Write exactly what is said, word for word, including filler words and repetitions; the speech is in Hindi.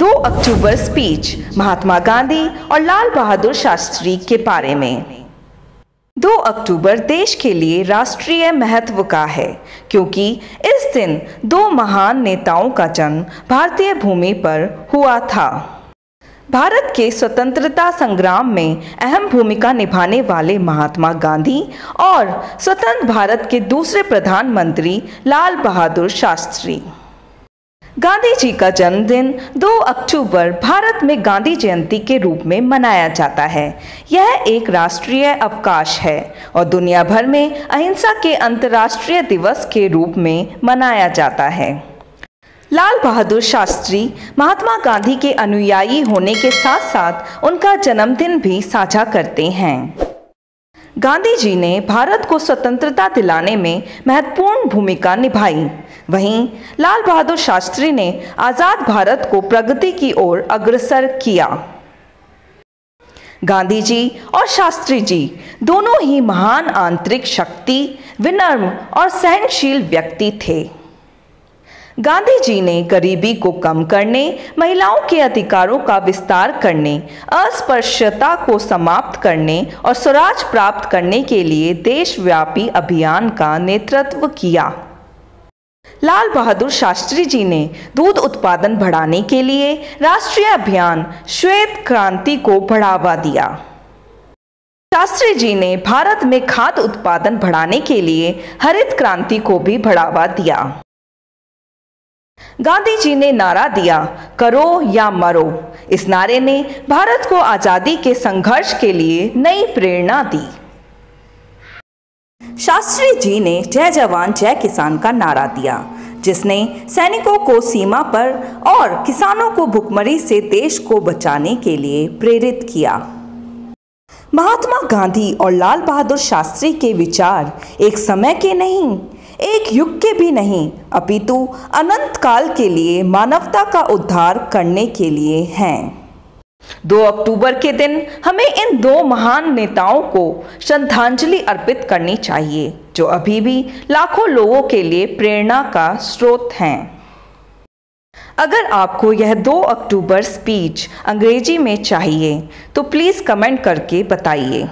दो अक्टूबर स्पीच महात्मा गांधी और लाल बहादुर शास्त्री के बारे में। दो अक्टूबर देश के लिए राष्ट्रीय महत्व का है क्योंकि इस दिन दो महान नेताओं का जन्म भारतीय भूमि पर हुआ था। भारत के स्वतंत्रता संग्राम में अहम भूमिका निभाने वाले महात्मा गांधी और स्वतंत्र भारत के दूसरे प्रधानमंत्री लाल बहादुर शास्त्री। गांधी जी का जन्मदिन दो अक्टूबर भारत में गांधी जयंती के रूप में मनाया जाता है। यह एक राष्ट्रीय अवकाश है और दुनिया भर में अहिंसा के अंतर्राष्ट्रीय दिवस के रूप में मनाया जाता है। लाल बहादुर शास्त्री महात्मा गांधी के अनुयायी होने के साथ साथ उनका जन्मदिन भी साझा करते हैं। गांधी जी ने भारत को स्वतंत्रता दिलाने में महत्वपूर्ण भूमिका निभाई। वहीं लाल बहादुर शास्त्री ने आज़ाद भारत को प्रगति की ओर अग्रसर किया। गांधी जी और शास्त्री जी दोनों ही महान आंतरिक शक्ति, विनम्र और सहनशील व्यक्ति थे। गांधी जी ने गरीबी को कम करने, महिलाओं के अधिकारों का विस्तार करने, अस्पृश्यता को समाप्त करने और स्वराज प्राप्त करने के लिए देशव्यापी अभियान का नेतृत्व किया। लाल बहादुर शास्त्री जी ने दूध उत्पादन बढ़ाने के लिए राष्ट्रीय अभियान श्वेत क्रांति को बढ़ावा दिया। शास्त्री जी ने भारत में खाद्य उत्पादन बढ़ाने के लिए हरित क्रांति को भी बढ़ावा दिया। गांधी जी ने नारा दिया, करो या मरो। इस नारे ने भारत को आजादी के संघर्ष के लिए नई प्रेरणा दी। शास्त्री जी ने जय जवान जय किसान का नारा दिया, जिसने सैनिकों को सीमा पर और किसानों को भुखमरी से देश को बचाने के लिए प्रेरित किया। महात्मा गांधी और लाल बहादुर शास्त्री के विचार एक समय के नहीं, एक युग के भी नहीं, अपितु अनंत काल के लिए मानवता का उद्धार करने के लिए हैं। दो अक्टूबर के दिन हमें इन दो महान नेताओं को श्रद्धांजलि अर्पित करनी चाहिए, जो अभी भी लाखों लोगों के लिए प्रेरणा का स्रोत हैं। अगर आपको यह दो अक्टूबर स्पीच अंग्रेजी में चाहिए तो प्लीज़ कमेंट करके बताइए।